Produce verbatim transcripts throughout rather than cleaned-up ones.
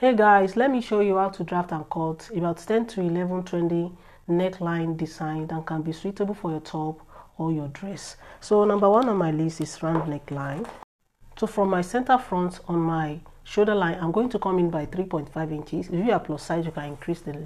Hey guys, let me show you how to draft and cut about ten to eleven trendy neckline design that can be suitable for your top or your dress. So number one on my list is round neckline. So from my center front on my shoulder line, I'm going to come in by three point five inches. If you are plus size, you can increase the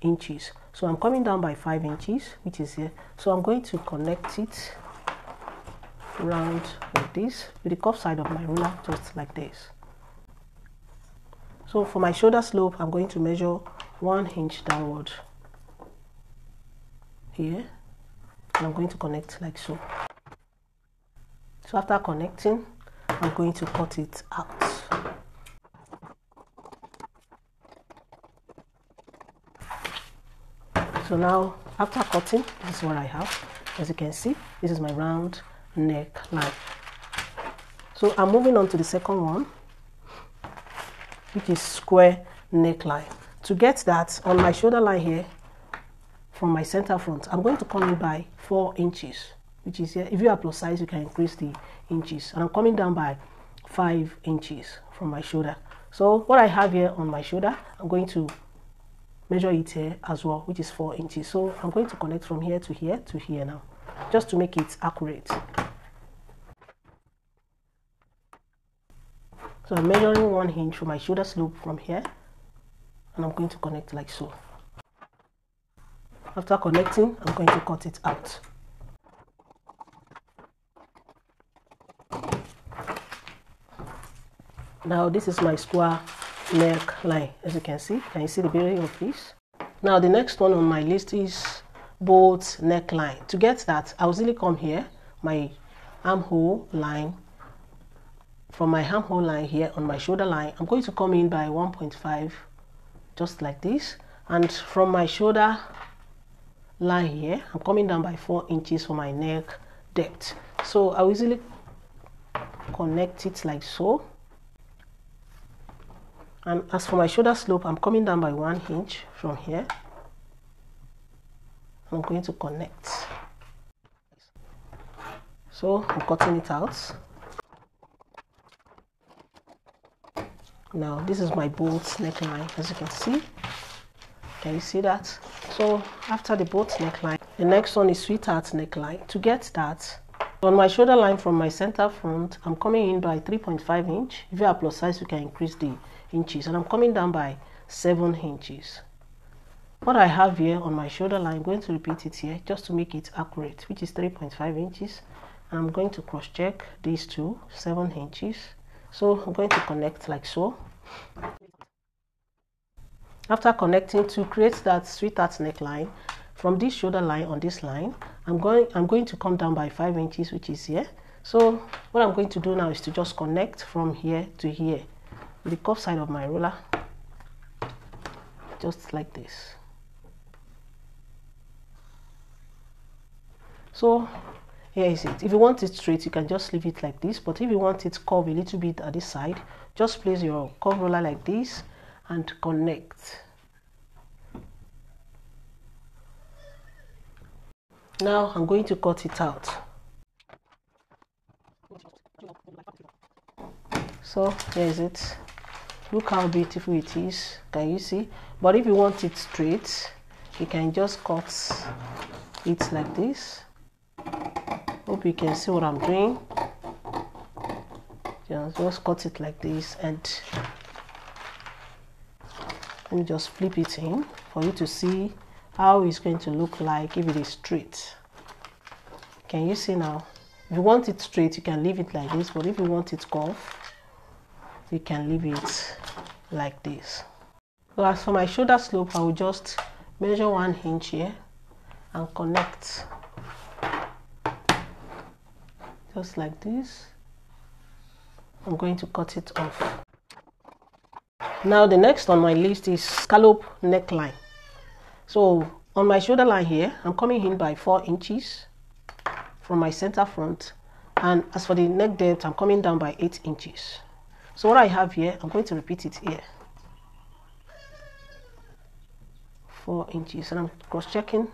inches. So I'm coming down by five inches, which is here. So I'm going to connect it round like this with the cuff side of my ruler, just like this. So for my shoulder slope, I'm going to measure one inch downward here, and I'm going to connect like so. So after connecting, I'm going to cut it out. So now, after cutting, this is what I have. As you can see, this is my round neckline. So I'm moving on to the second one, which is square neckline. To get that, on my shoulder line here, from my center front, I'm going to come in by four inches, which is here. If you are plus size, you can increase the inches. And I'm coming down by five inches from my shoulder. So what I have here on my shoulder, I'm going to measure it here as well, which is four inches. So I'm going to connect from here to here to here now, just to make it accurate. So I'm measuring one inch from my shoulder slope from here, and I'm going to connect like so. After connecting, I'm going to cut it out. Now this is my square neckline. As you can see, can you see the beauty of this? Now the next one on my list is bold neckline. To get that, I will really come here, my armhole line. From my armhole line here on my shoulder line, I'm going to come in by one point five, just like this. And from my shoulder line here, I'm coming down by four inches for my neck depth. So I'll easily connect it like so. And as for my shoulder slope, I'm coming down by one inch from here. I'm going to connect. So I'm cutting it out. Now this is my bolt neckline. As you can see, can you see that? So after the bolt neckline, the next one is sweetheart neckline. To get that, on my shoulder line from my center front, I'm coming in by three point five inch. If you are plus size, you can increase the inches, and I'm coming down by seven inches. What I have here on my shoulder line, I'm going to repeat it here just to make it accurate, which is three point five inches, and I'm going to cross check these two, seven inches. So I'm going to connect like so. After connecting, to create that sweetheart neckline, from this shoulder line on this line, I'm going I'm going to come down by five inches, which is here. So what I'm going to do now is to just connect from here to here with the cuff side of my ruler, just like this. So here is it. If you want it straight, you can just leave it like this, but if you want it curved a little bit at this side, just place your curve roller like this and connect. Now I'm going to cut it out. So here is it. Look how beautiful it is. Can you see? But if you want it straight, you can just cut it like this. Hope you can see what I'm doing. Just, just cut it like this, and let me just flip it in for you to see how it's going to look like if it is straight. Can you see now? If you want it straight, you can leave it like this, but if you want it curved, you can leave it like this. So as for my shoulder slope, I will just measure one inch here and connect, just like this. I'm going to cut it off. Now the next on my list is scallop neckline. So on my shoulder line here, I'm coming in by four inches from my center front, and as for the neck depth, I'm coming down by eight inches. So what I have here, I'm going to repeat it here, four inches, and I'm cross checking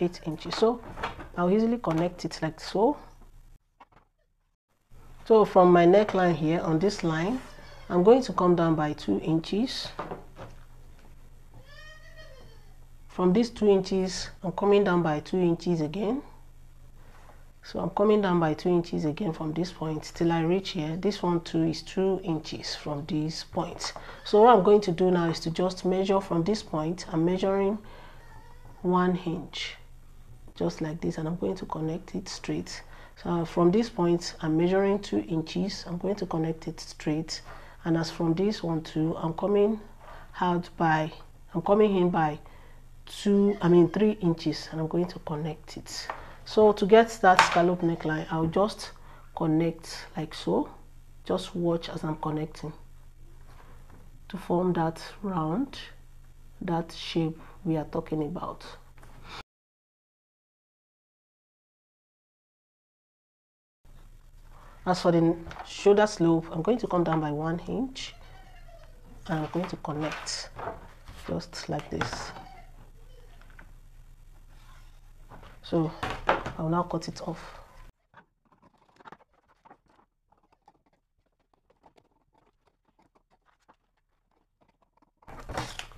eight inches. So I'll easily connect it like so. So from my neckline here on this line, I'm going to come down by two inches. From these two inches, I'm coming down by two inches again. So I'm coming down by two inches again from this point till I reach here. This one too is two inches from this point. So what I'm going to do now is to just measure from this point. I'm measuring one inch, just like this, and I'm going to connect it straight. So from this point, I'm measuring two inches. I'm going to connect it straight. And as from this one too, I'm coming out by, I'm coming in by two, I mean three inches, and I'm going to connect it. So to get that scallop neckline, I'll just connect like so. Just watch as I'm connecting to form that round, that shape we are talking about. As for the shoulder slope, I'm going to come down by one inch and I'm going to connect just like this. So I'll now cut it off.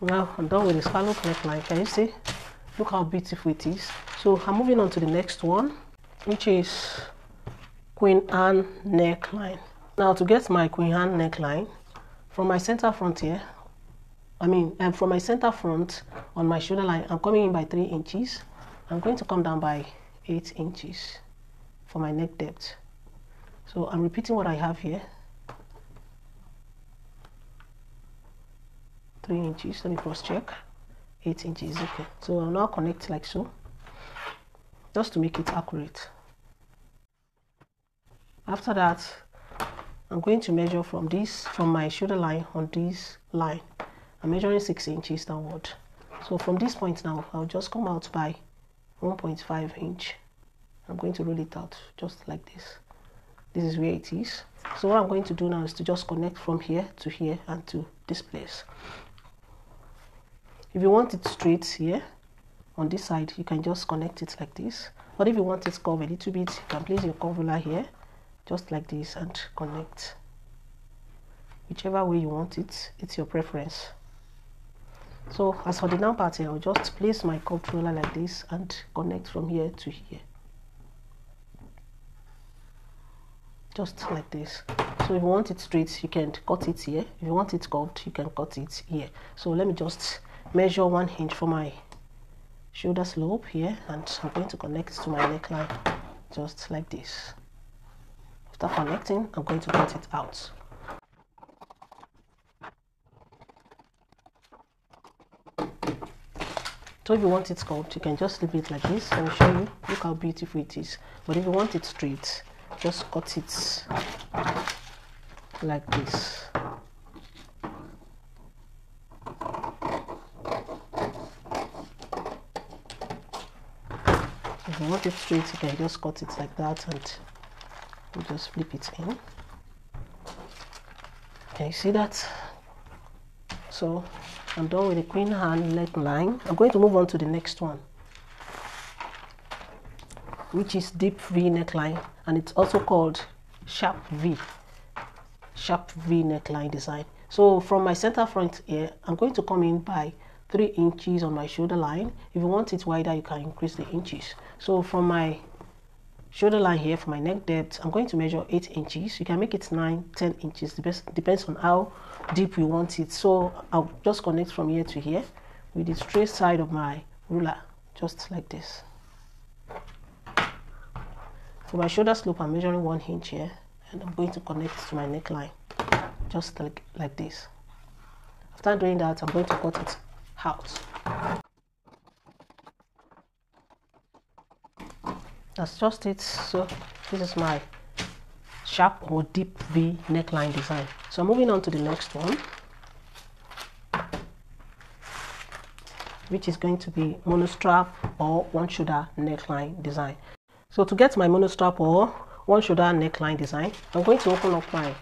Now I'm done with the scallop neckline. Can you see? Look how beautiful it is. So I'm moving on to the next one, which is Queen Anne neckline. Now to get my Queen Anne neckline, from my center front here, I mean, and from my center front on my shoulder line, I'm coming in by three inches. I'm going to come down by eight inches for my neck depth. So I'm repeating what I have here. Three inches, let me cross check. Eight inches, okay. So I'll now connect like so, just to make it accurate. After that, I'm going to measure from this, from my shoulder line on this line. I'm measuring six inches downward. So from this point now, I'll just come out by one point five inch. I'm going to roll it out just like this. This is where it is. So what I'm going to do now is to just connect from here to here and to this place. If you want it straight here on this side, you can just connect it like this. But if you want it curved a little bit, you can place your curve ruler here just like this and connect. Whichever way you want it, it's your preference. So as for the down part here, I'll just place my curved ruler like this and connect from here to here. Just like this. So if you want it straight, you can cut it here. If you want it curved, you can cut it here. So let me just measure one inch for my shoulder slope here, and I'm going to connect to my neckline just like this. After connecting, I'm going to cut it out. So if you want it curved, you can just leave it like this. I will show you. Look how beautiful it is. But if you want it straight, just cut it like this. If you want it straight, you can just cut it like that and you just flip it in. Can you see that? So I'm done with the Queen Anne neckline. I'm going to move on to the next one, which is deep V neckline, and it's also called sharp V, sharp V neckline design. So from my center front here, I'm going to come in by three inches on my shoulder line. If you want it wider, you can increase the inches. So from my shoulder line here, for my neck depth, I'm going to measure eight inches. You can make it nine, ten inches. Depends on how deep you want it. So I'll just connect from here to here with the straight side of my ruler, just like this. For my shoulder slope, I'm measuring one inch here, and I'm going to connect to my neckline, just like, like this. After doing that, I'm going to cut it out. That's just it. So this is my sharp or deep V neckline design. So moving on to the next one, which is going to be monostrap or one shoulder neckline design. So to get my monostrap or one shoulder neckline design, I'm going to open up my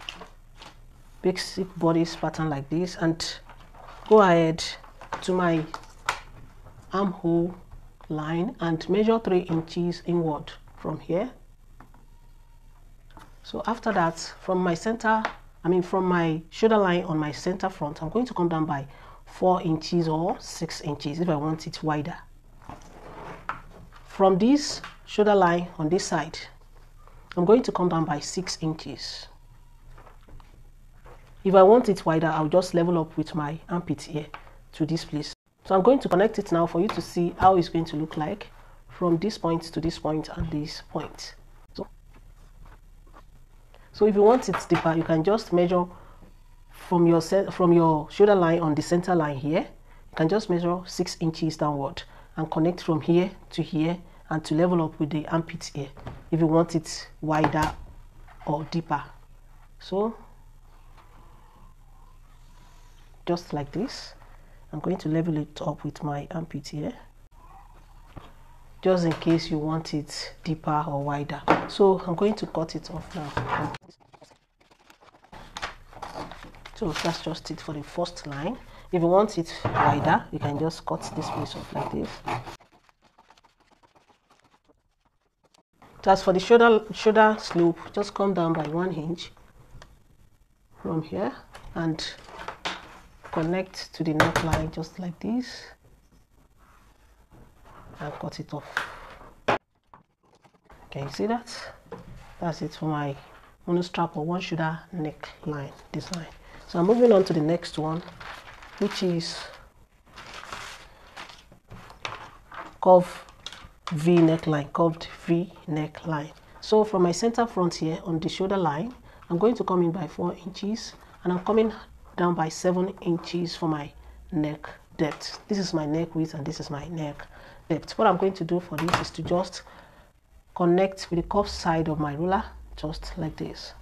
basic bodice pattern like this and go ahead to my armhole line and measure three inches inward from here. So after that, from my center, I I mean from my shoulder line on my center front, I'm going to come down by four inches or six inches if I want it wider. From this shoulder line on this side, I'm going to come down by six inches. If I want it wider, I'll just level up with my armpit here to this place. So I'm going to connect it now for you to see how it's going to look like from this point to this point and this point. So, so if you want it deeper, you can just measure from your from your shoulder line on the center line here. You can just measure six inches downward and connect from here to here and to level up with the armpit here if you want it wider or deeper. So just like this, I'm going to level it up with my armpit here, just in case you want it deeper or wider. So I'm going to cut it off now. So that's just it for the first line. If you want it wider, you can just cut this piece off like this. As for the shoulder shoulder slope, just come down by one inch from here and connect to the neck line just like this and cut it off. Can you see that? That's it for my mono strap or one shoulder neck line design. So I'm moving on to the next one, which is curve V neckline, curved V neckline. So from my center front here on the shoulder line, I'm going to come in by four inches and I'm coming down by seven inches for my neck depth. This is my neck width and this is my neck depth. What I'm going to do for this is to just connect with the curved side of my ruler just like this.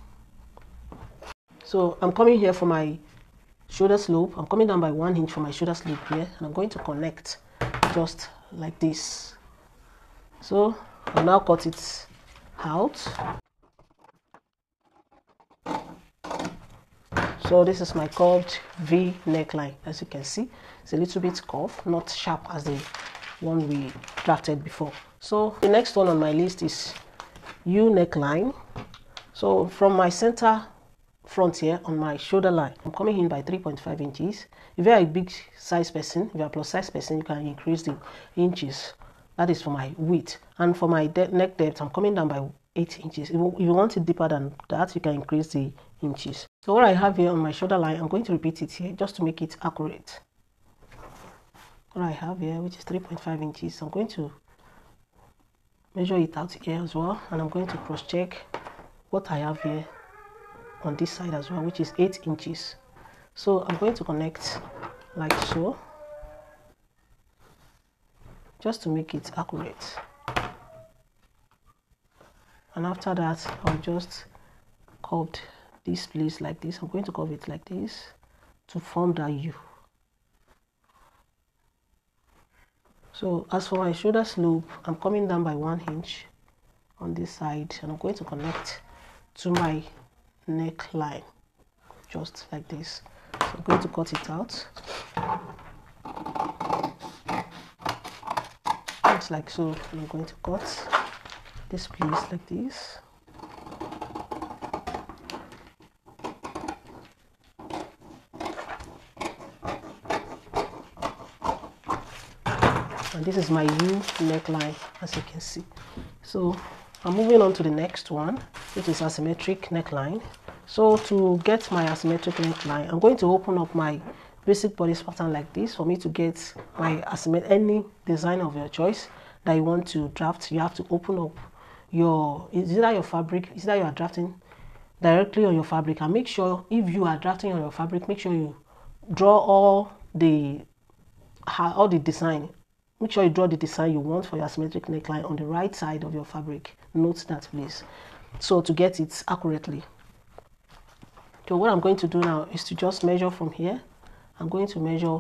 So I'm coming here for my shoulder slope. I'm coming down by one inch for my shoulder slope here and I'm going to connect just like this. So I'll now cut it out. So this is my curved V neckline. As you can see, it's a little bit curved, not sharp as the one we drafted before. So the next one on my list is U neckline. So from my center front here on my shoulder line, I'm coming in by three point five inches. If you're a big size person, if you're a plus size person, you can increase the inches. That is for my width. And for my de neck depth, I'm coming down by eight inches. If you want it deeper than that, you can increase the inches. So what I have here on my shoulder line, I'm going to repeat it here just to make it accurate. What I have here, which is three point five inches, I'm going to measure it out here as well. And I'm going to cross check what I have here on this side as well, which is eight inches. So I'm going to connect like so, just to make it accurate. And after that, I'll just curve this place like this. I'm going to curve it like this to form that U. So as for my shoulder slope, I'm coming down by one inch on this side and I'm going to connect to my neckline just like this. So I'm going to cut it out like so, and I'm going to cut this piece like this. And this is my U neckline, as you can see. So I'm moving on to the next one, which is asymmetric neckline. So to get my asymmetric neckline, I'm going to open up my basic bodice pattern like this for me to get my asymmetric. Any design of your choice that you want to draft, you have to open up your either your fabric, either you are drafting directly on your fabric, and make sure if you are drafting on your fabric, make sure you draw all the all the design. Make sure you draw the design you want for your asymmetric neckline on the right side of your fabric. Note that, please. So to get it accurately. So what I'm going to do now is to just measure from here. I'm going to measure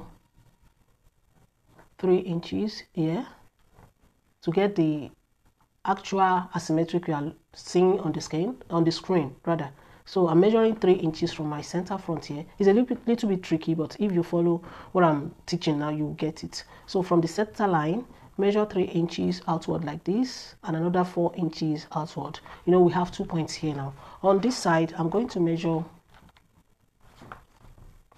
three inches here to get the actual asymmetric we are seeing on the screen, on the screen rather. So I'm measuring three inches from my center front here. It's a little bit, little bit tricky, but if you follow what I'm teaching now, you get it. So from the center line, measure three inches outward like this and another four inches outward. You know, we have two points here now. On this side, I'm going to measure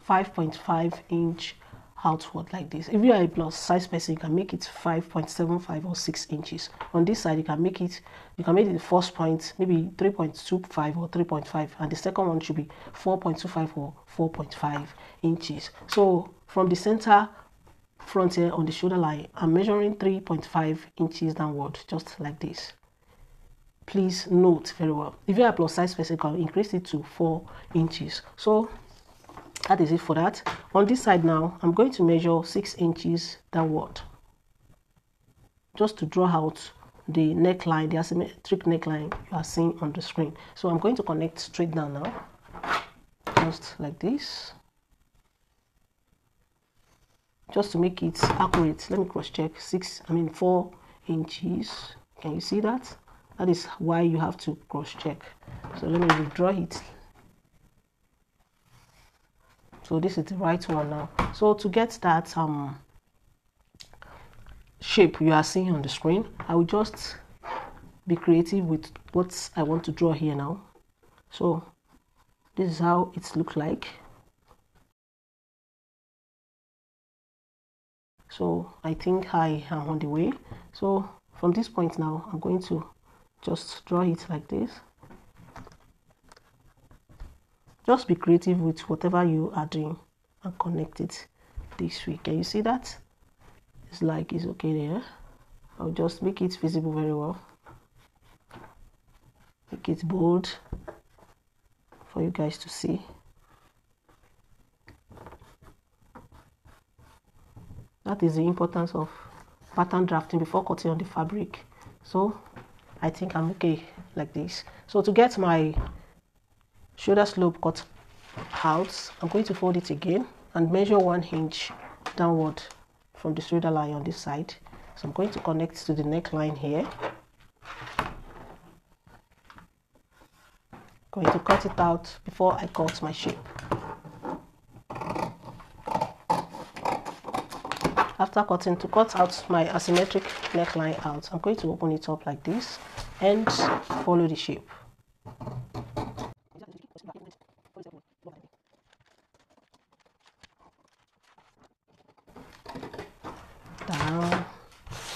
five point five inch outward like this. If you are a plus size person, you can make it five point seven five or six inches. On this side, you can make it, you can make it the first point maybe three point two five or three point five, and the second one should be four point two five or four point five inches. So from the center front here on the shoulder line, I'm measuring three point five inches downward, just like this. Please note very well. If you are a plus size person, you can increase it to four inches. So that is it for that. On this side now, I'm going to measure six inches downward, just to draw out the neckline, the asymmetric neckline you are seeing on the screen. So I'm going to connect straight down now, just like this, just to make it accurate. Let me cross check. Six, I mean four inches. Can you see that? That is why you have to cross check. So let me withdraw it. So this is the right one now. So to get that um, shape you are seeing on the screen, I will just be creative with what I want to draw here now. So this is how it looks like. So I think I am on the way. So from this point now, I'm going to just draw it like this. Just be creative with whatever you are doing and connect it this way. Can you see that? It's like it's okay there. I'll just make it visible very well. Make it bold for you guys to see. That is the importance of pattern drafting before cutting on the fabric. So I think I'm okay like this. So to get my shoulder slope cut out, I'm going to fold it again and measure one inch downward from the shoulder line on this side. So I'm going to connect to the neckline here. I'm going to cut it out before I cut my shape. After cutting, to cut out my asymmetric neckline out, I'm going to open it up like this and follow the shape. Down.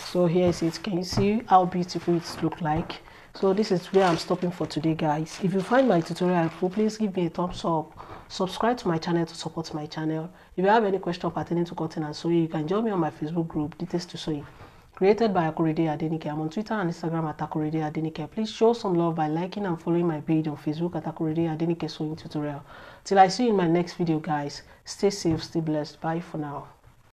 So here is it. Can you see how beautiful it looks like? So this is where I'm stopping for today, guys. If you find my tutorial helpful, please give me a thumbs up. Subscribe to my channel to support my channel. If you have any question pertaining to cutting and sewing, you can join me on my Facebook group, Details to Sewing, created by Akorede Adenike. I'm on Twitter and Instagram at Akorede Adenike. Please show some love by liking and following my page on Facebook at Akorede Adenike Sewing Tutorial. Till I see you in my next video, guys. Stay safe, stay blessed. Bye for now.